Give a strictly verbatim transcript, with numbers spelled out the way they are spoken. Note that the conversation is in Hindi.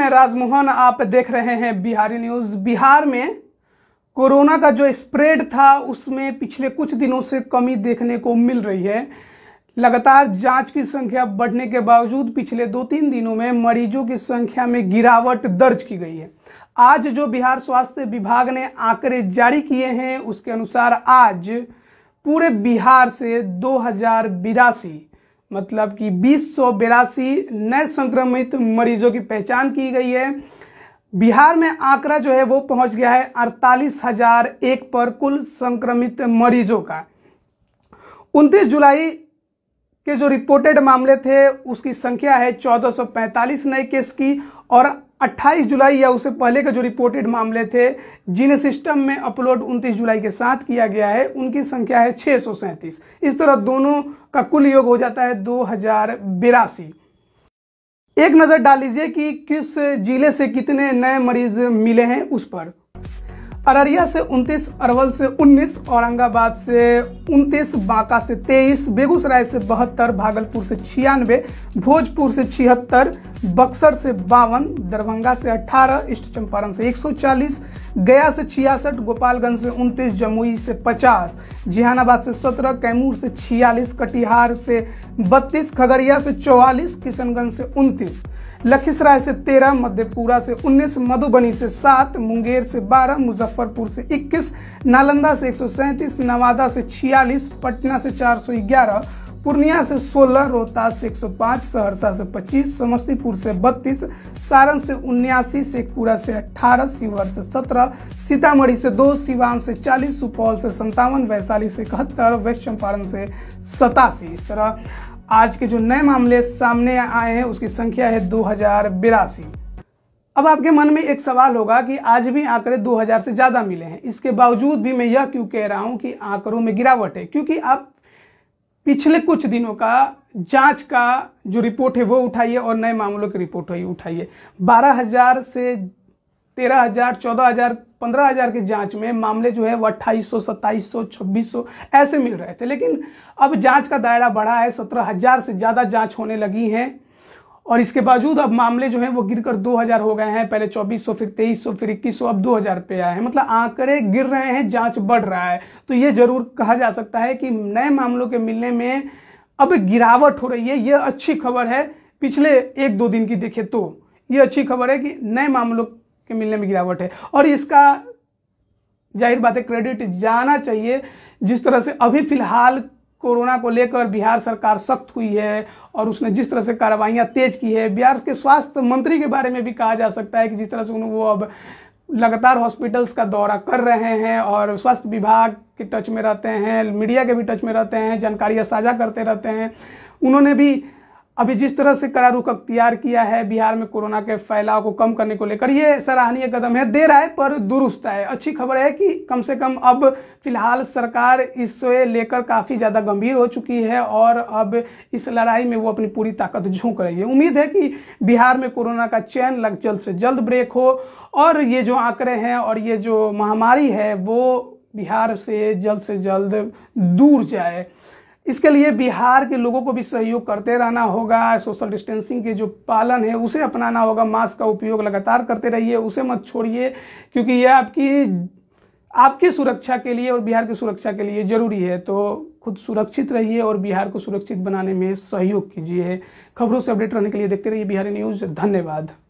मैं राजमोहन, आप देख रहे हैं बिहारी न्यूज। बिहार में कोरोना का जो स्प्रेड था उसमें पिछले कुछ दिनों से कमी देखने को मिल रही है। लगातार जांच की संख्या बढ़ने के बावजूद पिछले दो तीन दिनों में मरीजों की संख्या में गिरावट दर्ज की गई है। आज जो बिहार स्वास्थ्य विभाग ने आंकड़े जारी किए हैं उसके अनुसार आज पूरे बिहार से दो हजार बिरासी मतलब कि बीस सौ बिरासी नए संक्रमित मरीजों की पहचान की गई है। बिहार में आंकड़ा जो है वो पहुंच गया है अड़तालीस हजार एक पर कुल संक्रमित मरीजों का। उनतीस जुलाई के जो रिपोर्टेड मामले थे उसकी संख्या है चौदह सौ पैंतालीस नए केस की, और अट्ठाईस जुलाई या उससे पहले के जो रिपोर्टेड मामले थे जिन्हें सिस्टम में अपलोड उनतीस जुलाई के साथ किया गया है उनकी संख्या है छह सौ सैंतीस। इस तरह दोनों का कुल योग हो जाता है दो हजार बिरासी। एक नज़र डाल लीजिए कि किस जिले से कितने नए मरीज मिले हैं उस पर। अररिया से उनतीस, अरवल से उन्नीस, औरंगाबाद से उनतीस, बांका से तेईस, बेगूसराय से बहत्तर, भागलपुर से छियानवे, भोजपुर से छिहत्तर, बक्सर से बावन, दरभंगा से अठारह, ईस्ट चंपारण से एक सौ चालीस, गया से छियासठ, गोपालगंज से उनतीस, जमुई से पचास, जहानाबाद से सत्रह, कैमूर से छियालीस, कटिहार से बत्तीस, खगड़िया से चौवालीस, किशनगंज से उनतीस, लखीसराय से तेरह, मधेपुरा से उन्नीस, मधुबनी से सात, मुंगेर से बारह, मुजफ्फरपुर से इक्कीस, नालंदा से एक सौ सैंतीस, नवादा से छियालीस, पटना से चार सौ ग्यारह, पूर्णिया से सोलह, रोहतास से एक सौ पाँच, सहरसा से पच्चीस, समस्तीपुर से बत्तीस, सारण से उन्यासी, शेखपुरा से अठारह, शिवहर से सत्रह, सीतामढ़ी से दो, सिवान से चालीस, सुपौल से संतावन, वैशाली से इकहत्तर, वेस्ट चंपारण से सतासी। इस तरह आज के जो नए मामले सामने आए हैं उसकी संख्या है दो हजार बिरासी। अब आपके मन में एक सवाल होगा कि आज भी आंकड़े दो हजार से ज़्यादा मिले हैं, इसके बावजूद भी मैं यह क्यों कह रहा हूं कि आंकड़ों में गिरावट है? क्योंकि आप पिछले कुछ दिनों का जांच का जो रिपोर्ट है वो उठाइए और नए मामलों की रिपोर्ट उठाइए। बारह हजार से तेरह हजार, चौदह हजार, पंद्रह हजार के जांच में मामले जो है वो अट्ठाईस सौ, सत्ताईस सौ, छब्बीस सौ ऐसे मिल रहे थे, लेकिन अब जांच का दायरा बढ़ा है, सत्रह हजार से ज़्यादा जांच होने लगी हैं, और इसके बावजूद अब मामले जो हैं वो गिरकर दो हजार हो गए हैं। पहले चौबीस सौ, फिर तेईस सौ, फिर इक्कीस सौ, अब दो हजार पे आए हैं। मतलब आंकड़े गिर रहे हैं, जांच बढ़ रहा है, तो ये जरूर कहा जा सकता है कि नए मामलों के मिलने में अब गिरावट हो रही है। ये अच्छी खबर है, पिछले एक दो दिन की देखें तो ये अच्छी खबर है कि नए मामलों के मिलने में गिरावट है, और इसका जाहिर बात है क्रेडिट जाना चाहिए। जिस तरह से अभी फिलहाल कोरोना को लेकर बिहार सरकार सख्त हुई है और उसने जिस तरह से कार्रवाइयाँ तेज की है, बिहार के स्वास्थ्य मंत्री के बारे में भी कहा जा सकता है कि जिस तरह से उन्होंने वो अब लगातार हॉस्पिटल्स का दौरा कर रहे हैं और स्वास्थ्य विभाग के टच में रहते हैं, मीडिया के भी टच में रहते हैं, जानकारियाँ साझा करते रहते हैं। उन्होंने भी अभी जिस तरह से कड़ा रुख अख्तियार किया है बिहार में कोरोना के फैलाव को कम करने को लेकर, ये सराहनीय कदम है, देर आए पर दुरुस्त है। अच्छी खबर है कि कम से कम अब फिलहाल सरकार इसे लेकर काफ़ी ज़्यादा गंभीर हो चुकी है और अब इस लड़ाई में वो अपनी पूरी ताकत झोंक रही है। उम्मीद है कि बिहार में कोरोना का चैन लग जल्द से जल्द ब्रेक हो और ये जो आंकड़े हैं और ये जो महामारी है वो बिहार से जल्द से जल्द दूर जाए। इसके लिए बिहार के लोगों को भी सहयोग करते रहना होगा, सोशल डिस्टेंसिंग के जो पालन है उसे अपनाना होगा, मास्क का उपयोग लगातार करते रहिए, उसे मत छोड़िए, क्योंकि यह आपकी आपकी सुरक्षा के लिए और बिहार की सुरक्षा के लिए ज़रूरी है। तो खुद सुरक्षित रहिए और बिहार को सुरक्षित बनाने में सहयोग कीजिए। खबरों से अपडेट रहने के लिए देखते रहिए बिहारी न्यूज़। धन्यवाद।